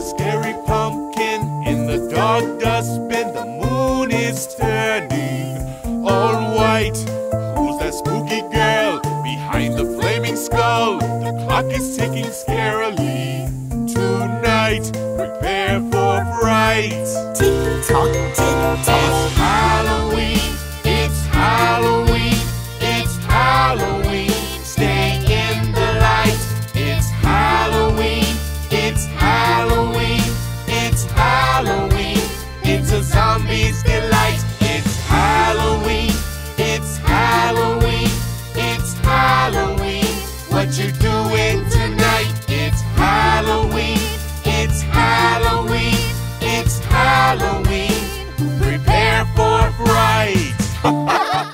the scary pumpkin in the dark dustbin. The moon is turning all white. Who's that spooky girl behind the flaming skull? The clock is ticking scarily. Tonight, prepare for fright. Tick tock, tick tock.